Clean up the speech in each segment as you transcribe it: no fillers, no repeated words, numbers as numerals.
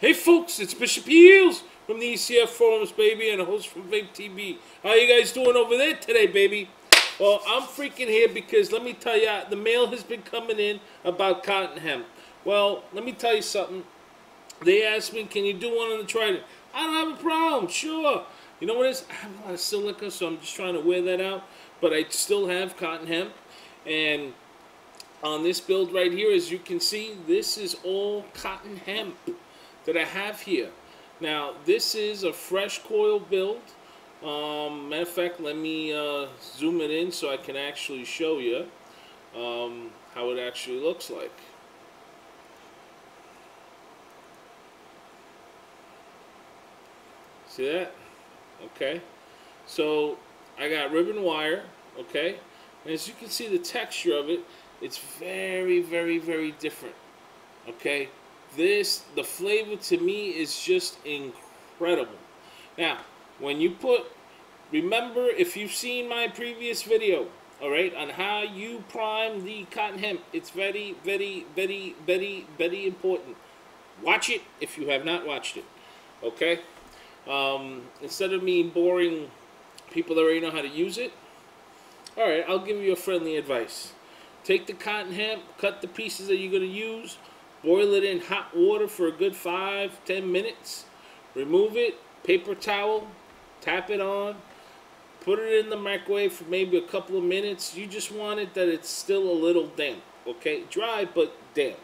Hey folks, it's Bishopheals from the ECF Forums, baby, and a host from Vape TV. How you guys doing over there today, baby? Well, I'm freaking here because, let me tell you, the mail has been coming in about cotton hemp. Well, let me tell you something. They asked me, can you do one on the Trident? I don't have a problem, sure. You know what it is? I have a lot of silica, so I'm just trying to wear that out. But I still have cotton hemp. And on this build right here, as you can see, this is all cotton hemp that I have here. Now, this is a fresh coil build. Matter of fact, let me zoom it in so I can actually show you how it actually looks like. See that? Okay. So I got ribbon wire, okay? And as you can see the texture of it, it's very, very, very different, okay? The flavor to me is just incredible. Now, when you remember if you've seen my previous video, all right, on how you prime the cotton hemp, it's very, very, very, very, very important. Watch it if you have not watched it, okay? Instead of me boring people that already know how to use it, all right, I'll give you a friendly advice. Take the cotton hemp, cut the pieces that you're going to use, boil it in hot water for a good 5–10 minutes. Remove it, paper towel, tap it on, put it in the microwave for maybe a couple of minutes. You just want it that it's still a little damp, okay? Dry, but damp.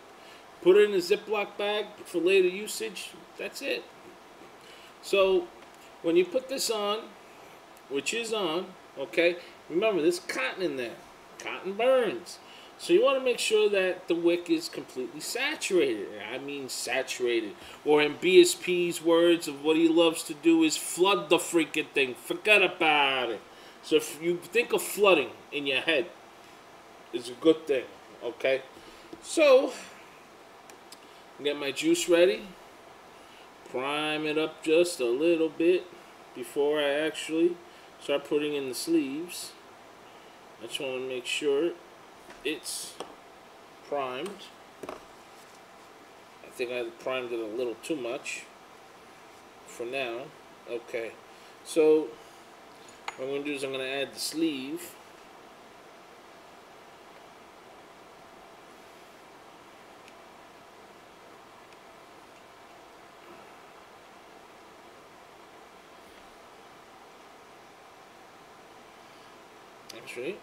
Put it in a Ziploc bag for later usage. That's it. So when you put this on, which is on, okay, remember there's cotton in there. Cotton burns. So you want to make sure that the wick is completely saturated. I mean saturated. Or in BSP's words of what he loves to do is flood the freaking thing. Forget about it. So if you think of flooding in your head, it's a good thing, okay? So, get my juice ready. Prime it up just a little bit before I actually start putting in the sleeves. I just want to make sure it's primed. I think I primed it a little too much for now. Okay, so what I'm going to do is I'm going to add the sleeve. Actually,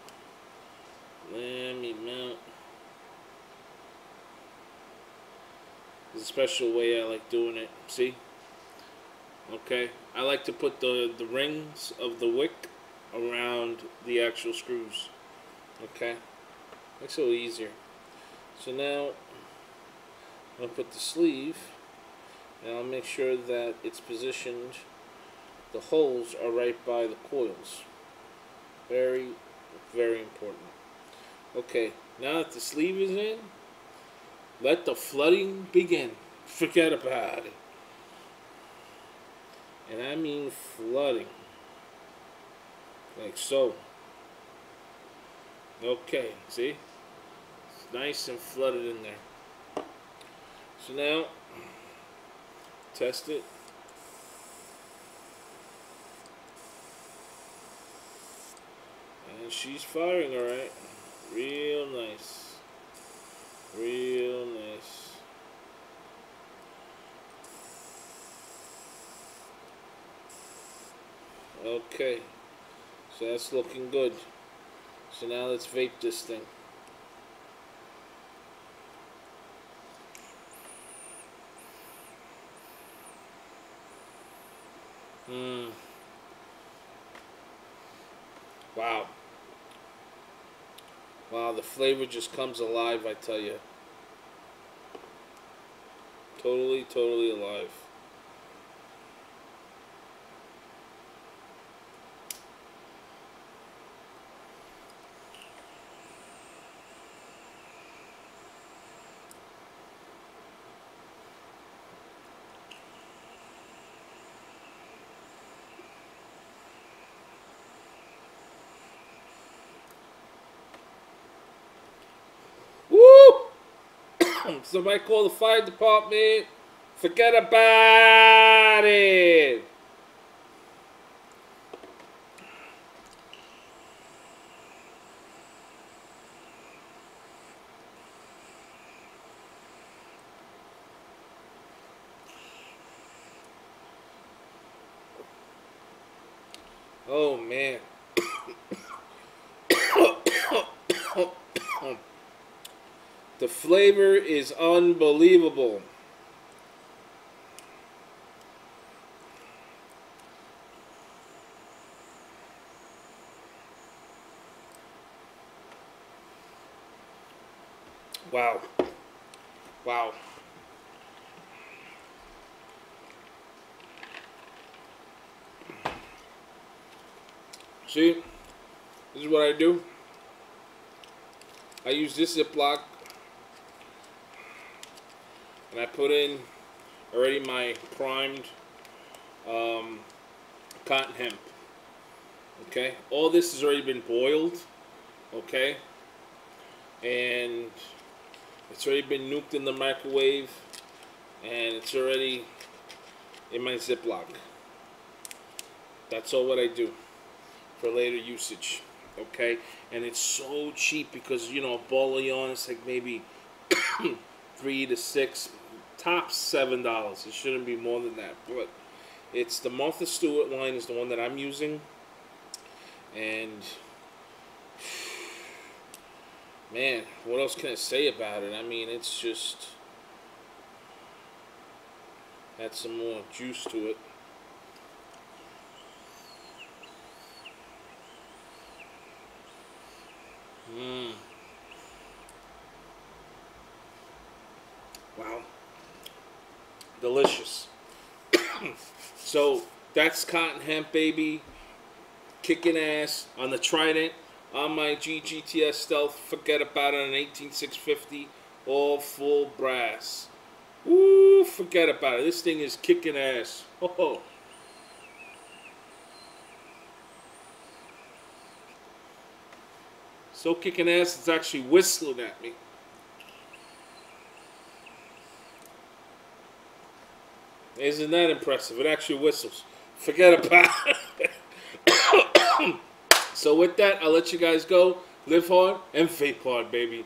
let me mount. There's a special way I like doing it. See? Okay. I like to put the rings of the wick around the actual screws. Okay? Makes it a little easier. So now, I'm going to put the sleeve, and I'll make sure that it's positioned. The holes are right by the coils. Very, very important. Okay, now that the sleeve is in, let the flooding begin. Forget about it. And I mean flooding. Like so. Okay, see? It's nice and flooded in there. So now, test it. And she's firing, alright. Real nice. Real nice. Okay. So that's looking good. So now let's vape this thing. Wow. Wow, the flavor just comes alive, I tell you. Totally, totally alive. Somebody call the fire department. Forget about it. Oh, man. The flavor is unbelievable. Wow. Wow. See, this is what I do. I use this Ziploc, and I put in already my primed cotton hemp. Okay, all this has already been boiled. Okay, and it's already been nuked in the microwave, and it's already in my Ziploc. That's all what I do for later usage, okay? And it's so cheap because, you know, a ball of yarn is like maybe $3 to $6, tops $7. It shouldn't be more than that, but it's the Martha Stewart line is the one that I'm using, and man, what else can I say about it? I mean, it's just, add some more juice to it. Wow. Delicious. So that's cotton hemp, baby. Kicking ass on the Trident. On my GGTS Stealth. Forget about it, on an 18650. All full brass. Woo, forget about it. This thing is kicking ass. Oh. So kicking ass, it's actually whistling at me. Isn't that impressive? It actually whistles. Forget about it. So with that, I'll let you guys go. Live hard and vape hard, baby.